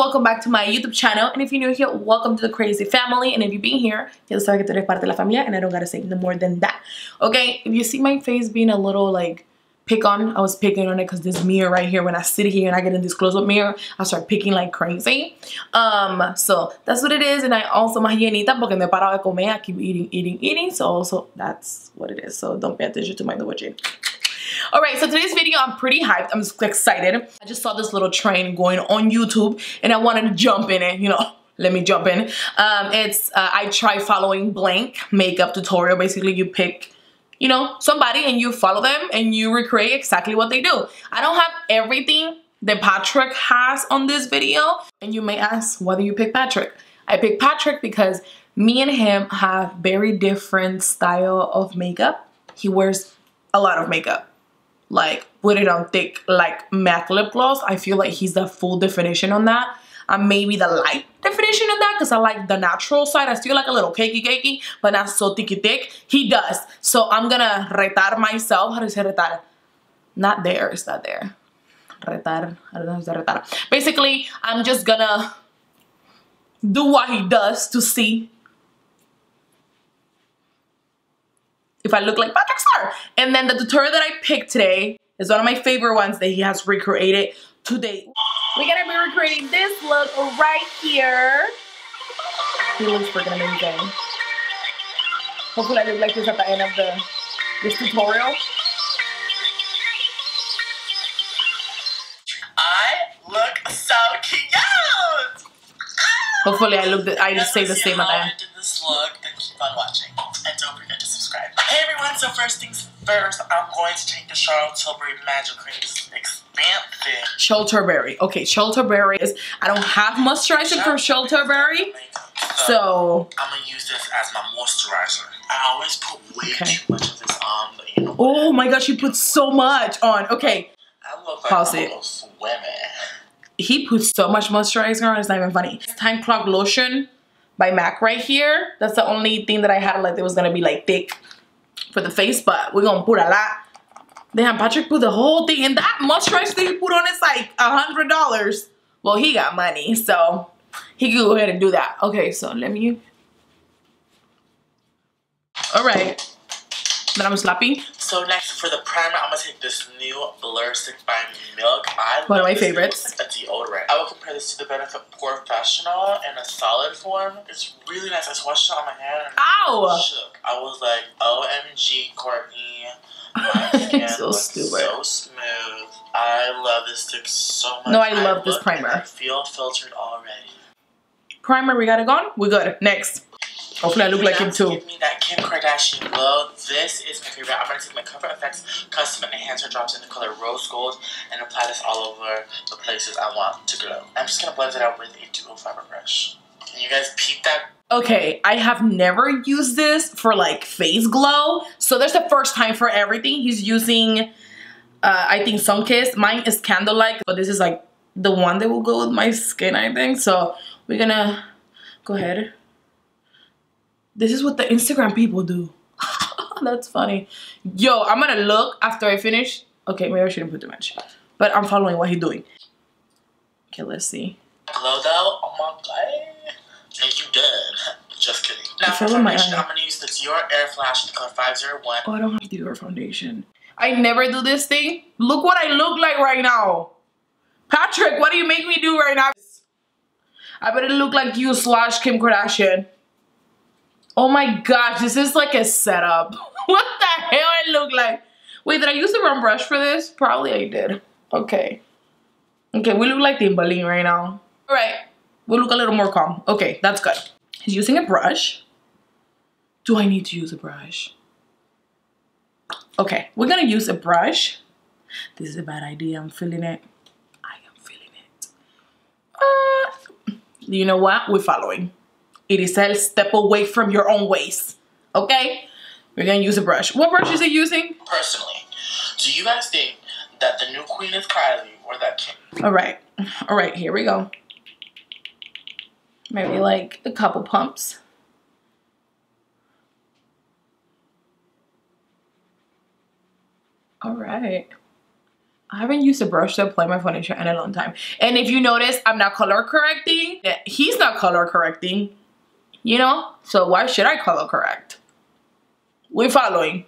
welcome back to my YouTube channel, and if you're new here, welcome to the crazy family. And if you've been here, ya sabes que tú eres parte de la familia, and I don't gotta say no more than that. Okay, if you see my face being a little like pick on, I was picking on it because this mirror right here, when I sit here and I get in this close-up mirror, I start picking like crazy. So that's what it is. And I also más llenita porque me paro de comer. I keep eating, so also that's what it is. So don't pay attention to my double chin. Alright, so today's video, I'm pretty hyped. I'm just excited. I just saw this little train going on YouTube and I wanted to jump in it, you know. Let me jump in. It's I try following blank makeup tutorial. Basically, you pick, you know, somebody and you follow them and you recreate exactly what they do. I don't have everything that Patrick has on this video. And you may ask, why do you pick Patrick? I picked Patrick because me and him have very different style of makeup. He wears a lot of makeup. Like, put it on thick, like Mac lip gloss. I feel like he's the full definition on that. I'm maybe the light definition of that because I like the natural side. I still like a little cakey, but not so thick. He does. So I'm going to retar myself. How do you say retar? Not there. It's not there. Retar. I don't know how to say retar. Basically, I'm just going to do what he does to see if I look like Patrick Starrr. And then the tutorial that I picked today is one of my favorite ones that he has recreated today. We're gonna be recreating this look right here. He looks freaking amazing. Hopefully I look like this at the end of this tutorial. I look so cute! Hopefully I say the same at the end. This look, then keep on watching. And don't forget to subscribe. Hey everyone, so first things first, I'm going to take the Charlotte Tilbury Magic Cream. This is expansive. Charlotte Tilbury. Okay, Charlotte Tilbury is, I don't have moisturizer from Charlotte Tilbury. So I'm going to use this as my moisturizer. I always put way too much of this on. But you know, oh my gosh, you put so much on. Okay. I look like a little swimming. He puts so much moisturizer on, it's not even funny. Time Clock Lotion by Mac right here. That's the only thing that I had like it was gonna be like thick for the face, but we're gonna put a lot. Damn, Patrick put the whole thing, and that moisturizer that he put on is like $100. Well, he got money, so he could go ahead and do that. Okay, so let me. All right. Then I'm sloppy. So next for the primer, I'm gonna take this new Blur Stick by Milk. One of my favorites. Like a deodorant. I would compare this to the Benefit Professional in a solid form. It's really nice. I swatched it on my hand. And ow! Shook. I was like, OMG, Courtney. My hand so looks stupid. So smooth. I love this stick so much. No, I love this primer. I feel filtered already. Primer, we got it gone. We're good. Next. Hopefully I look like him too. Give me that Kim Kardashian glow. This is my favorite. I'm going to take my CoverFX Custom Enhancer Drops in the color Rose Gold and apply this all over the places I want to glow. I'm just going to blend it out with a dual fiber brush. Can you guys peep that? Okay, I have never used this for like face glow. So there's the first time for everything. He's using, I think, Sunkissed. Mine is Candlelight, but this is like the one that will go with my skin, I think. So we're going to go ahead. This is what the Instagram people do. That's funny. Yo, I'm gonna look after I finish. Okay, maybe I shouldn't put too much. But I'm following what he's doing. Okay, let's see. Glow though? Oh my god. And you done. Just kidding. Now for foundation, I'm gonna use the Dior Air Flash in the color 501. Oh, I don't have Dior foundation. I never do this thing. Look what I look like right now. Patrick, what do you make me do right now? I better look like you / Kim Kardashian. Oh my gosh, this is like a setup. What the hell I look like? Wait, did I use the wrong brush for this? Probably I did. Okay. Okay, we look like Timbaline right now. All right, we look a little more calm. Okay, that's good. He's using a brush. Do I need to use a brush? Okay, we're gonna use a brush. This is a bad idea, I'm feeling it. I am feeling it. You know what, we're following. It is a step away from your own waist. Okay? We're gonna use a brush. What brush is it using? Personally, do you guys think that the new queen is Kylie or that Kim? Alright. Alright, here we go. Maybe like a couple pumps. Alright. I haven't used a brush to apply my foundation in a long time. And if you notice, I'm not color correcting. He's not color correcting, you know? So why should I color correct? We're following.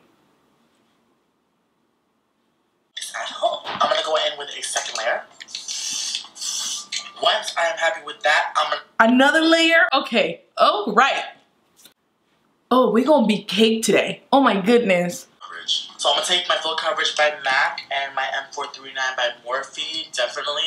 At home, I'm gonna go in with a second layer. Once I am happy with that, I'm gonna... Another layer? Okay, all right. Oh, we're gonna be cake today. Oh my goodness. So I'm gonna take my full coverage by Mac and my M439 by Morphe, definitely.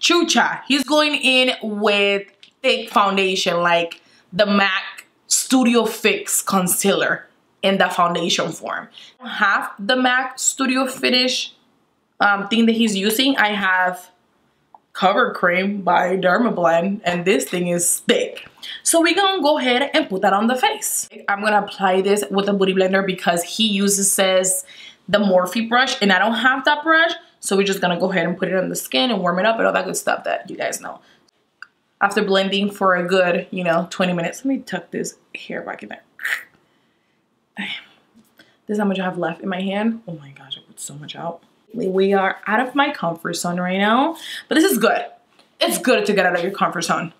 Chucha, he's going in with thick foundation, like the Mac Studio Fix Concealer in the foundation form. I have the Mac Studio Finish thing that he's using. I have Cover Cream by Dermablend, and this thing is thick. So we're gonna go ahead and put that on the face. I'm gonna apply this with a booty blender because he uses the Morphe brush and I don't have that brush. So we're just gonna go ahead and put it on the skin and warm it up and all that good stuff that you guys know. After blending for a good, you know, 20 minutes, let me tuck this hair back in there. This is how much I have left in my hand. Oh my gosh, I put so much out. We are out of my comfort zone right now, but this is good. It's good to get out of your comfort zone.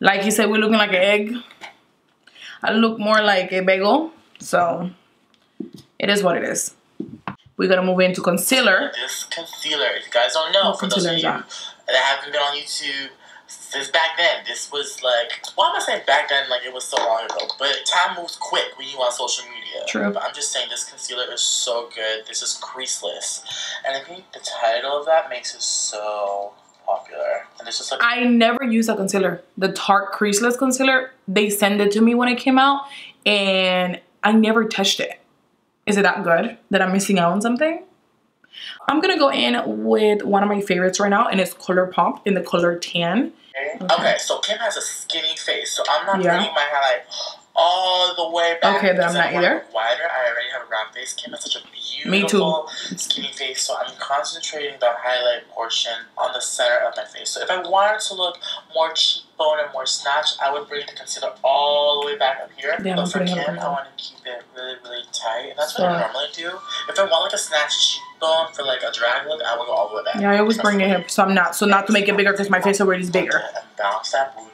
Like you said, we're looking like an egg. I look more like a bagel, so it is what it is. We're gonna move into concealer. This concealer, if you guys don't know, for those of you that haven't been on YouTube since back then, this was like, why am I saying back then like it was so long ago? But time moves quick when you're on social media. True. But I'm just saying this concealer is so good. This is creaseless. And I think the title of that makes it so popular. And it's just like, I never used that concealer. The Tarte Creaseless Concealer, they sent it to me when it came out and I never touched it. Is it that good that I'm missing out on something? I'm gonna go in with one of my favorites right now, and it's ColourPop in the color tan. Okay, so Kim has a skinny face, so I'm not putting my highlight all the way back. Okay, then I'm not either. Wider, I already have a round face. Kim has such a beautiful skinny face, so I'm concentrating the highlight portion on the center of my face. So if I wanted to look more cheekbone and more snatch, I would bring the concealer all the way back up here. Yeah, but for Kim, I want to keep it really, really tight, and that's what I normally do. If I want like a snatch cheekbone for like a drag look, I would go all the way back. Yeah, I always bring it here, so I'm not, so not to make it bigger because my face already is bigger. And bounce that booty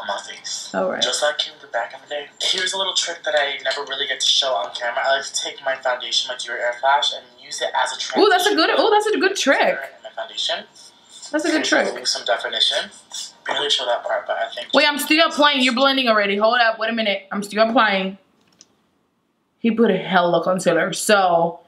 on my face. All right. Just like Kim did back in the day. Here's a little trick that I never really get to show on camera. I like to take my foundation, my Dior Air Flash, and use it as a trick. Ooh, that's a good. Oh, that's a good trick. My foundation. That's a good trick. Some definition. Barely show that part, but I think. Wait, I'm still applying. You're blending already. Hold up. Wait a minute. I'm still applying. He put a hella concealer, so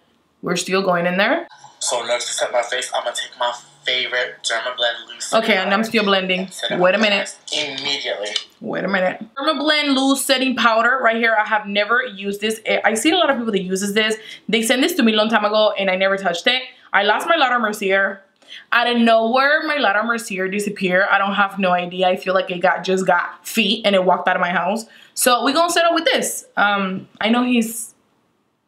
we're still going in there. So next to set my face, I'm gonna take my favorite Dermablend Loose. Okay, and I'm still blending. Wait a minute. Immediately. Wait a minute. Dermablend Loose Setting Powder right here. I have never used this. I see a lot of people that uses this. They sent this to me a long time ago and I never touched it. I lost my Laura Mercier. I didn't know where my Laura Mercier disappeared. I don't have no idea. I feel like it just got feet and it walked out of my house. So we're gonna set up with this. I know he's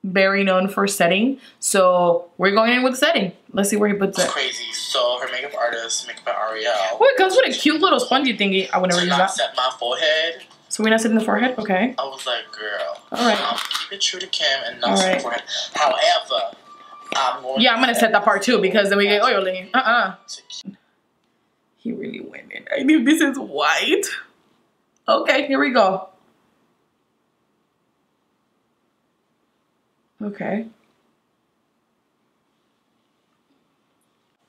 very known for setting, so we're going in with setting. Let's see where he puts it. Crazy. So her makeup artist, Makeup by L'Oreal. Oh, it comes with a cute little spongy thingy. I would never use that. Set my forehead. So we're not setting the forehead, okay? I was like, girl. All right. Keep it true to Kim and not set the forehead. However, I'm going. Yeah, I'm gonna set that part too because then we get oily. He really went in. I mean, this is white. Okay, here we go. Okay.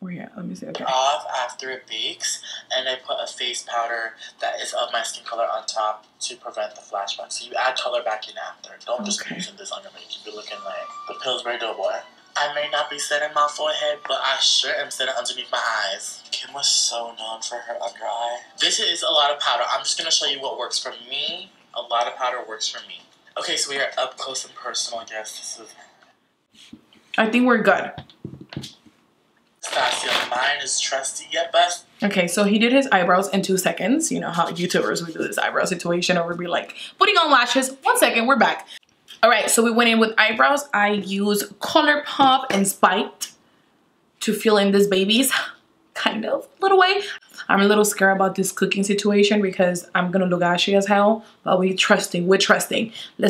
Oh yeah, let me see. Okay. Off after it bakes, and I put a face powder that is of my skin color on top to prevent the flashback. So you add color back in after. Don't just be using this on your makeup. You're looking like the Pillsbury Doughboy. I may not be setting my forehead, but I sure am setting underneath my eyes. Kim was so known for her under eye. This is a lot of powder. I'm just gonna show you what works for me. A lot of powder works for me. Okay, so we are up close and personal, I guess. This is... I think we're good. Anastasia, mine is trusty yet, but... Okay, so he did his eyebrows in 2 seconds. You know how YouTubers would do this eyebrow situation, or we'd be like, putting on lashes, 1 second, we're back. All right, so we went in with eyebrows. I use ColourPop and Spiked to fill in this baby's, kind of, little way. I'm a little scared about this cooking situation because I'm gonna look ashy as hell, but we're trusting. Let's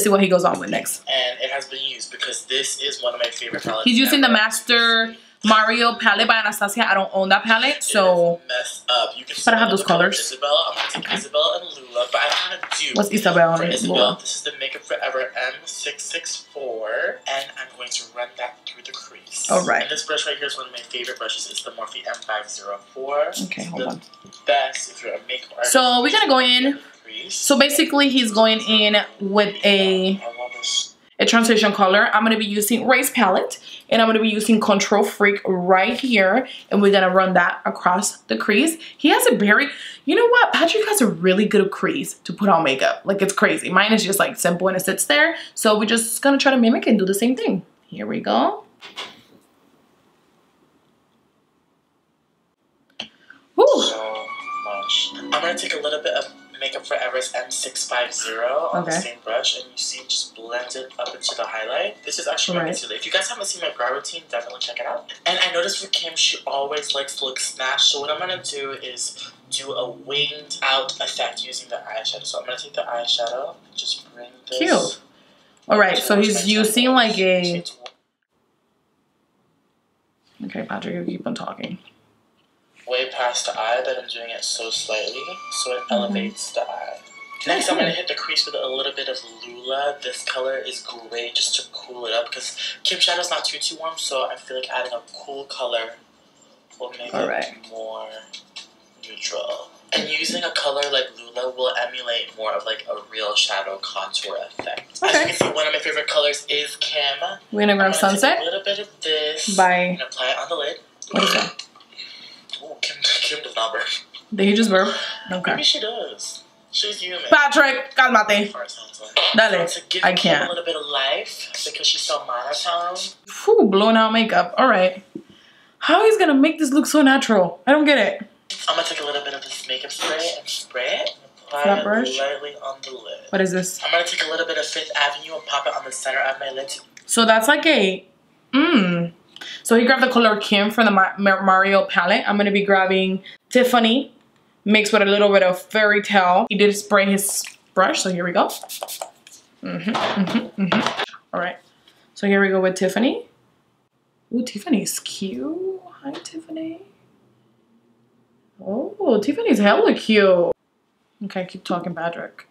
see what he goes on with next. And it has been used because this is one of my favorite palettes. He's using the Master Mario palette by Anastasia. I don't own that palette, so messed up. You can, but I have those colors. Isabel. I'm gonna take Isabel and Lula, but I don't know how to do. What's Isabel and Lula? This is the Makeup Forever M664, and I'm going to run that through the crease. All right. And this brush right here is one of my favorite brushes. It's the Morphe M504. Okay, hold on. Best if you're a makeup artist. So we're gonna go in. So basically, he's going in with a transition color. I'm going to be using Race Palette, and I'm going to be using Control Freak right here, and we're going to run that across the crease. He has a very, you know what, Patrick has a really good crease to put on makeup. Like, it's crazy. Mine is just like simple and it sits there. So we're just going to try to mimic and do the same thing. Here we go. Woo. So much. I'm going to take a little bit of Makeup Forever's M650 on the same brush, and you see just blend it up into the highlight. This is actually my concealer. If you guys haven't seen my brow routine, definitely check it out. And I noticed for Kim, she always likes to look smashed, so what I'm gonna do is do a winged out effect using the eyeshadow. So I'm gonna take the eyeshadow and just bring this. Cute. Alright, so he's using like a... Okay, Patrick, you keep on talking. Way past the eye, but I'm doing it so slightly so it elevates the eye. Next, I'm going to hit the crease with a little bit of Lula. This color is great just to cool it up because Kim's shadow's not too warm, so I feel like adding a cool color will make it more neutral. And using a color like Lula will emulate more of like a real shadow contour effect. Okay. As you can see, one of my favorite colors is Kim. We're going to grab Sunset. A little bit of this. And apply it on the lid. What is that? Ooh, Kim does not burp. Did he just burp? Okay. Maybe she does. She's human. Patrick, calmate. Dale. So I can't. A little bit of life because she's so monotone. Whew, blowing out makeup. All right. How he's gonna make this look so natural? I don't get it. I'm gonna take a little bit of this makeup spray and spray it. Apply it lightly on the lid. What is this? I'm gonna take a little bit of Fifth Avenue and pop it on the center of my lid. So that's like a So he grabbed the color Kim from the Mario palette. I'm going to be grabbing Tiffany mixed with a little bit of Fairy Tale. He did spray his brush, so here we go. All right. So here we go with Tiffany. Ooh, Tiffany's cute. Hi, Tiffany. Oh, Tiffany's hella cute. Okay, keep talking, Patrick.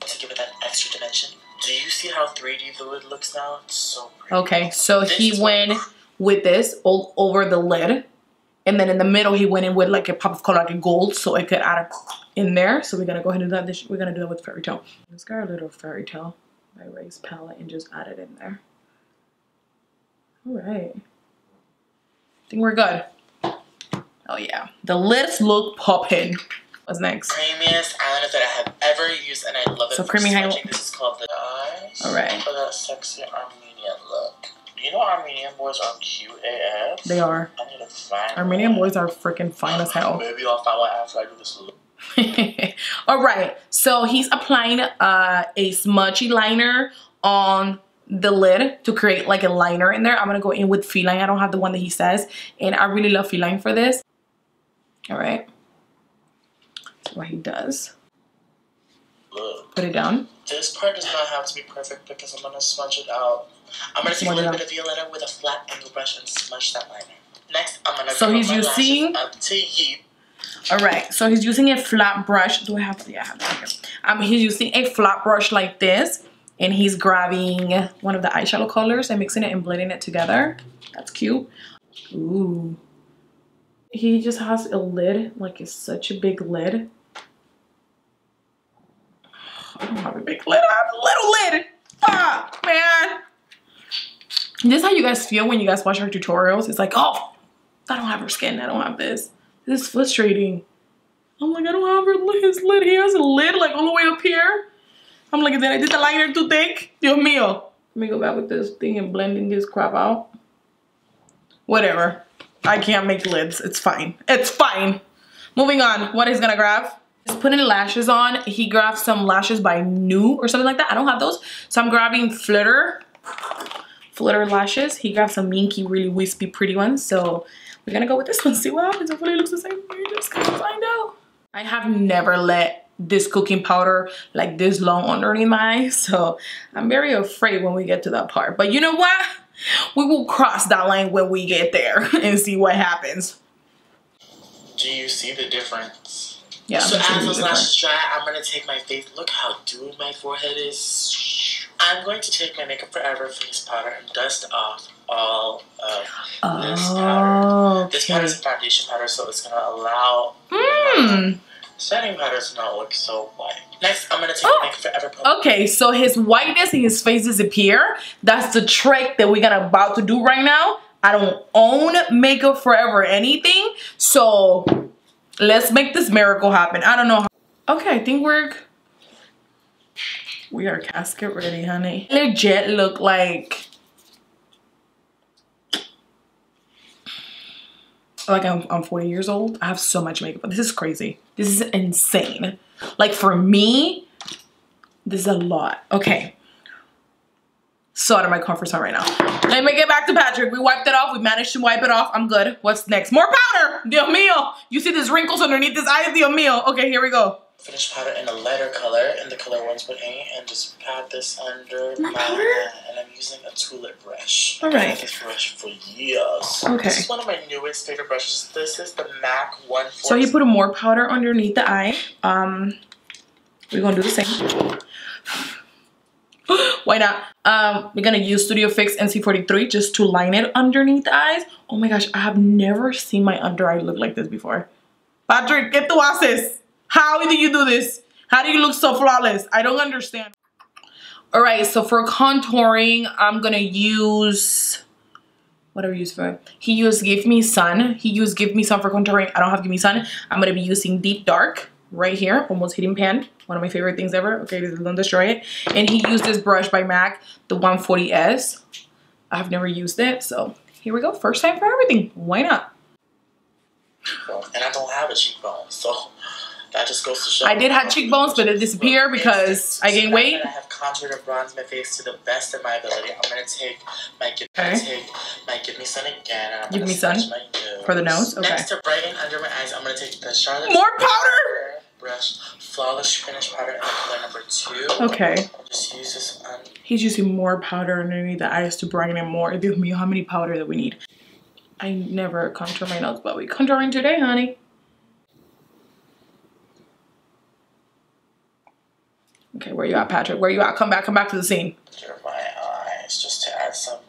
To give it that extra dimension. Do you see how 3D the lid looks now? It's so pretty. Okay, so he went with this all over the lid, and then in the middle he went in with like a pop of color, like a gold, so it could add in there. So we're gonna go ahead and do that. We're gonna do it with Fairy Tale. Let's get our little Fairy Tale by Race Palette and just add it in there. All right, I think we're good. Oh yeah, the lids look popping. What's next? Creamiest eyeliner that I have ever used, and I love it. So creamy highlight. This is called the eyes. All right. For that sexy Armenian look. You know Armenian boys are cute AF. They are. I need to find Armenian boys are freaking fine as hell. Maybe I'll find one after I do this look. All right. So he's applying a smudgy liner on the lid to create like a liner in there. I'm gonna go in with Feline. I don't have the one that he says, and I really love Feline for this. All right. What he does. Look, put it down. This part does not have to be perfect because I'm gonna smudge it out. I'm gonna take a little bit of Violetta with a flat angle brush and smudge that liner. Next, I'm gonna up to you. All right, so he's using a flat brush. Do I have? Yeah, I have that here. He's using a flat brush like this, and he's grabbing one of the eyeshadow colors and mixing it and blending it together. That's cute. Ooh. He just has a lid, like it's such a big lid. I don't have a big lid, I have a little lid. Fuck, man. This is how you guys feel when you guys watch our tutorials. It's like, oh, I don't have her skin, I don't have this. This is frustrating. I'm like, I don't have her, his lid. He has a lid like all the way up here. I'm like, did I did the liner too thick? Dios mío. Let me go back with this thing and blending this crap out. Whatever. I can't make lids. It's fine. It's fine. Moving on. What he's gonna grab? He's putting lashes on. He grabbed some lashes by New or something like that. I don't have those, so I'm grabbing Flutter lashes. He grabbed some minky, really wispy, pretty ones. So we're gonna go with this one. See what happens. Hopefully, it looks the same. We're just gonna find out. I have never let this cooking powder like this long underneath my eyes, so I'm very afraid when we get to that part. But you know what? We will cross that line when we get there and see what happens. Do you see the difference? Yeah. So as those lashes dry, I'm going to take my face. Look how dewy my forehead is. I'm going to take my Makeup Forever face powder and dust off all of this powder. Okay. This powder is a foundation powder, so it's going to allow setting powder to not look so white. Next, I'm going to take my Makeup Forever powder. Okay, so his whiteness and his face disappear. That's the trick that we're gonna about to do right now. I don't own Makeup Forever anything, so let's make this miracle happen. I don't know how. Okay, I think we are casket ready, honey. Legit look like I'm 40 years old. I have so much makeup. This is crazy. This is insane. Like for me, this is a lot. Okay. So out of my comfort zone right now. Let me get back to Patrick. We wiped it off. We managed to wipe it off. I'm good. What's next? More powder. Dios mío. You see these wrinkles underneath his eyes? Dios mío. Okay, here we go. Finish powder in a lighter color, in the color 1.8, and just pat this under my eye. And I'm using a tulip brush. All right. I've had this brush for years. Okay. This is one of my newest favorite brushes. This is the Mac 1.4. So he put more powder underneath the eye. We're gonna do the same. Why not? We're gonna use Studio Fix NC43 just to line it underneath the eyes. Oh my gosh, I have never seen my under eye look like this before. Patrick, ¿qué tú haces? How do you do this? How do you look so flawless? I don't understand. All right, so for contouring, I'm gonna use whatever you use for it. He used Give Me Sun. He used Give Me Sun for contouring. I don't have Give Me Sun. I'm gonna be using Deep Dark right here, almost hitting pan. One of my favorite things ever. Okay, this is Don't Destroy It. And he used this brush by MAC, the 140S. I've never used it, so here we go. First time for everything. Why not? And I don't have a cheekbone, so that just goes to show. I did have cheekbones, but it disappeared because I gained weight. I have contoured and bronzed my face to the best of my ability. I'm gonna take my Give Me Sun again. And I'm Give Me Sun for the nose. Okay. Next to brighten under my eyes, I'm gonna take the Charlotte More powder brush, Flawless Finish Powder in color number 2. Okay. Just use this on. He's using more powder underneath the eyes to brighten it more. Give me how many powder that we need. I never contour my nose, but we contouring today, honey. Okay, where you at, Patrick? Where you at? Come back to the scene. Under my eyes, just to add some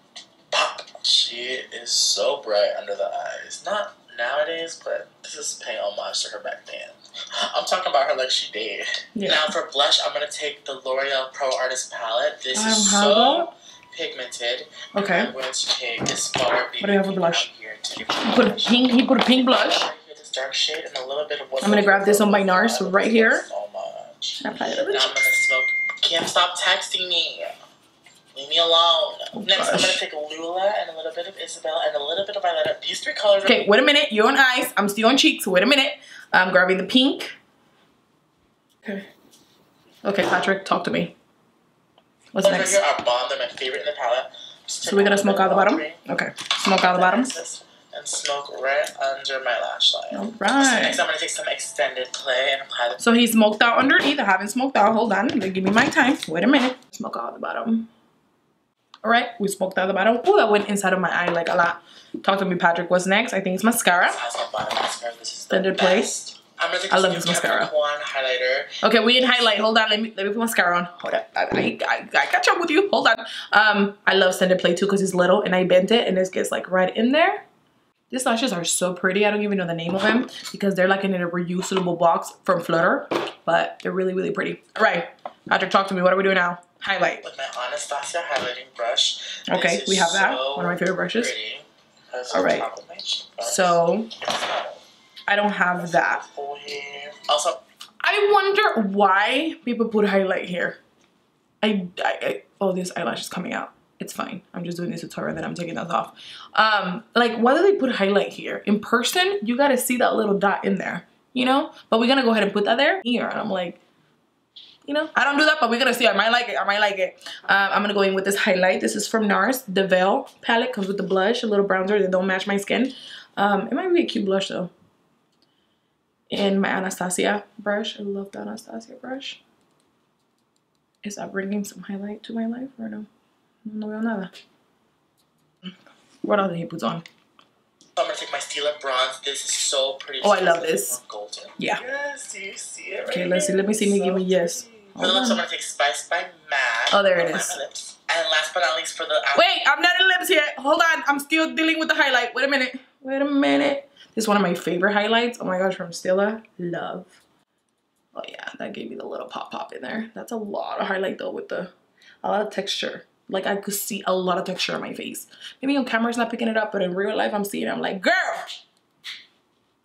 pop. She is so bright under the eyes. Not nowadays, but this is paying homage to her back then. I'm talking about her like she did. Yeah. Now for blush, I'm gonna take the L'Oreal Pro Artist Palette. This is so pigmented. Okay. I'm going to take this color. What do you have for blush? He put a pink. He put a pink blush. This dark shade and a little bit of. I'm gonna grab this on my NARS right here. Now I'm gonna smoke. Can't stop texting me. Leave me alone. Oh, next, I'm gonna take Lula and a little bit of Isabel and a little bit of Violetta. These three colors. Okay, wait a minute. You're on eyes. I'm still on cheeks. Wait a minute. I'm grabbing the pink. Okay. Okay, Patrick, talk to me. What's next? Here are Bond. They're my favorite in the palette. So we're gonna smoke out the bottom. Okay. Smoke out the bottom. And smoke right under my lash line. All right. So next, I'm gonna take some extended clay and apply them. So he smoked out underneath. I haven't smoked out. Hold on. Give me my time. Wait a minute. Smoke out the bottom. All right. We smoked out the bottom. Oh, that went inside of my eye like a lot. Talk to me, Patrick. What's next? I think it's mascara. Extended clay. I'm gonna take I love this mascara. Highlighter. Okay, we didn't highlight. Hold on. Let me put mascara on. Hold up. I catch up with you. Hold on. I love extended play too because it's little and I bent it and this gets like right in there. These lashes are so pretty. I don't even know the name of them because they're like in a reusable box from Flutter, but they're really, really pretty. All right, Patrick, talk to me. What are we doing now? Highlight. With my Anastasia highlighting brush. Okay, we have that. One of my favorite brushes. All right. So I don't have that. Also, I wonder why people put highlight here. Oh, this eyelash is coming out. It's fine. I'm just doing this tutorial that I'm taking those off. Like, why do they put highlight here? In person, you got to see that little dot in there, you know? But we're going to go ahead and put that there here. And I'm like, you know, I don't do that, but we're going to see. I might like it. I might like it. I'm going to go in with this highlight. This is from NARS. The Veil palette comes with the blush, a little bronzer that don't match my skin. It might be a cute blush, though. And my Anastasia brush. I love the Anastasia brush. Is that bringing some highlight to my life or no? No veo nada. What other he puts on? I'm gonna take my Stila bronze. This is so pretty. Oh, I love this. Golden. Yeah. Yes, do you see it? Right, okay, here? Let's see. Let me see. So give me yes. For the lips, I'm gonna take Spice by Mac. Oh, there it is. And last but not least, for the outfit. Wait, I'm not in lips yet. Hold on, I'm still dealing with the highlight. Wait a minute. Wait a minute. This is one of my favorite highlights. Oh my gosh, from Stila. Love. Oh yeah, that gave me the little pop in there. That's a lot of highlight though, with a lot of texture. Like I could see a lot of texture on my face. Maybe on camera it's not picking it up, but in real life I'm seeing it. I'm like, girl,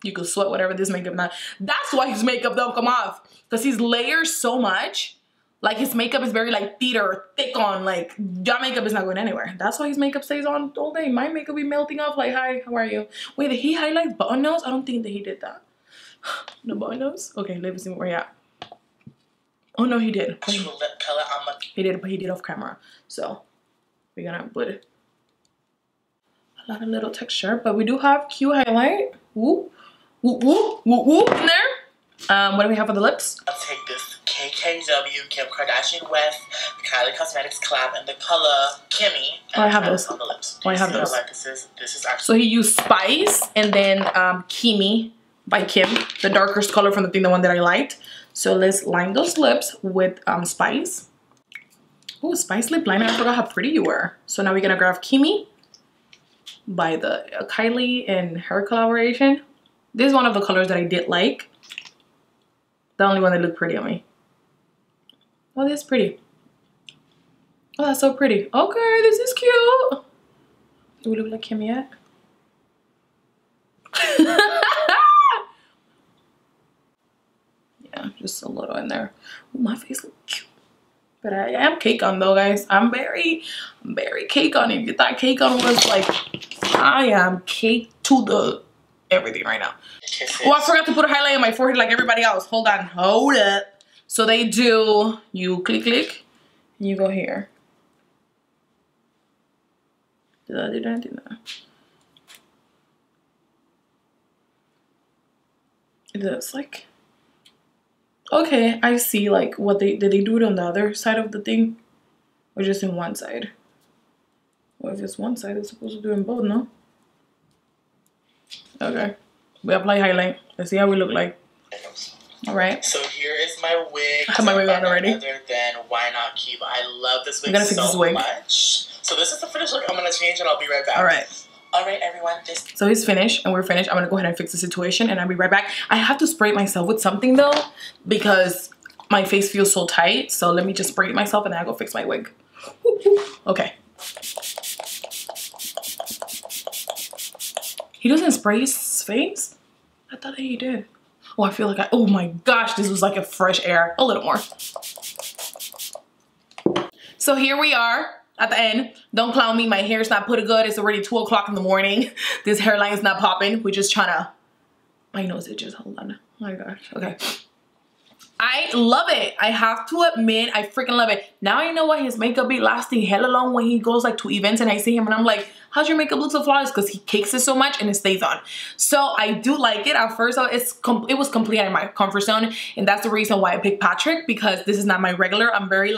you could sweat whatever this makeup not. That's why his makeup don't come off, because he's layered so much. Like his makeup is very like theater, thick on. Like your makeup is not going anywhere. That's why his makeup stays on all day. My makeup be melting off. Like, hi, how are you? Wait, did he highlight button nose? I don't think that he did that. No button nose? Okay, let me see where you're at. Oh no, he did. He did, but he did off camera. So we're gonna put a lot of little texture, but we do have cute highlight. Woo, woo, woo, woo, woo in there. What do we have for the lips? I'll take this KKW Kim Kardashian West, Kylie Cosmetics collab, and the color Kimmy. And oh, I have those. On the lips. Oh, I have those. Like this is actually. So he used Spice and then Kimmy by Kim, the darkest color from the thing, the one that I liked. So let's line those lips with Spice. Oh, Spice lip liner. I forgot how pretty you were. So now we're gonna grab Kimmy by the Kylie and her collaboration. This is one of the colors that I did like. The only one that looked pretty on me. Oh, this is pretty. Oh, that's so pretty. Okay, this is cute. Do we look like Kimmy yet? Yeah, just a little in there. Ooh, my face looks cute. But I am cake on though, guys. I'm very cake on. If you thought cake on was like, I am cake to the everything right now. Oh, I forgot to put a highlight on my forehead like everybody else. Hold on, hold up. So they do, you click, and you go here. Did I do that? Did I? It's like, okay, I see like what they, did they do it on the other side of the thing? Or just in one side? Well, if it's one side, it's supposed to do in both, no? Okay, we apply highlight. Let's see how we look like. All right. So here is my wig. I have my wig on already. Other than why not keep? I love this wig so much. So this is the finished look. I'm gonna change and I'll be right back. All right. All right, everyone. So he's finished and we're finished. I'm gonna go ahead and fix the situation and I'll be right back. I have to spray myself with something though because my face feels so tight. So let me just spray it myself and then I'll go fix my wig. Okay. He doesn't spray his face? I thought that he did. Oh, I feel like I, oh my gosh, this was like a fresh air. A little more. So here we are at the end. Don't clown me, my hair's not put good. It's already 2 o'clock in the morning. This hairline is not popping. We're just trying to, my nose itches, hold on. Oh my gosh, okay. I love it. I have to admit, I freaking love it. Now I know why his makeup be lasting hella long when he goes like to events and I see him and I'm like, how's your makeup look so flawless? Because he cakes it so much and it stays on. So I do like it. At first, it was completely out of my comfort zone. And that's the reason why I picked Patrick, because this is not my regular. I'm very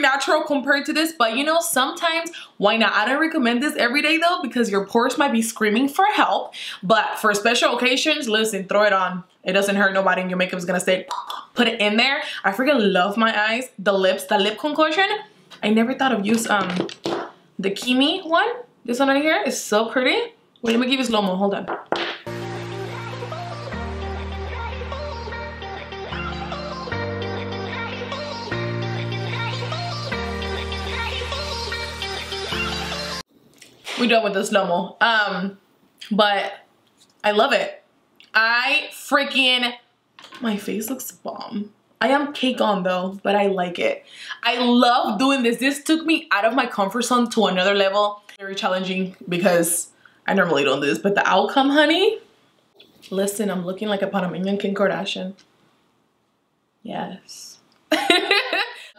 natural compared to this. But you know, sometimes, why not? I don't recommend this every day though, because your pores might be screaming for help. But for special occasions, listen, throw it on. It doesn't hurt nobody and your makeup is gonna stay. Put it in there. I freaking love my eyes. The lips, the lip concoction. I never thought of use the Kimi one. This one right here is so pretty. Wait, let me give you slow-mo, hold on. We're done with the slow-mo. But I love it. I freaking, my face looks bomb. I am cake on though, but I like it. I love doing this. This took me out of my comfort zone to another level. Very challenging because I normally don't do this, but the outcome, honey. Listen, I'm looking like a Panamanian Kim Kardashian. Yes.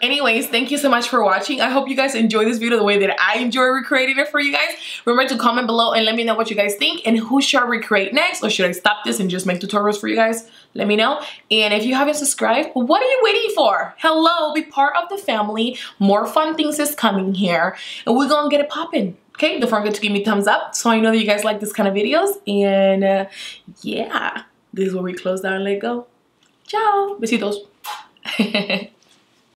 Anyways, thank you so much for watching. I hope you guys enjoy this video the way that I enjoy recreating it for you guys. Remember to comment below and let me know what you guys think and who should I recreate next, or should I stop this and just make tutorials for you guys? Let me know. And if you haven't subscribed, what are you waiting for? Hello, be part of the family. More fun things is coming here and we're gonna get it popping. Okay, don't forget to give me a thumbs up so I know that you guys like this kind of videos. And yeah, this is where we close down and let go. Ciao. Besitos.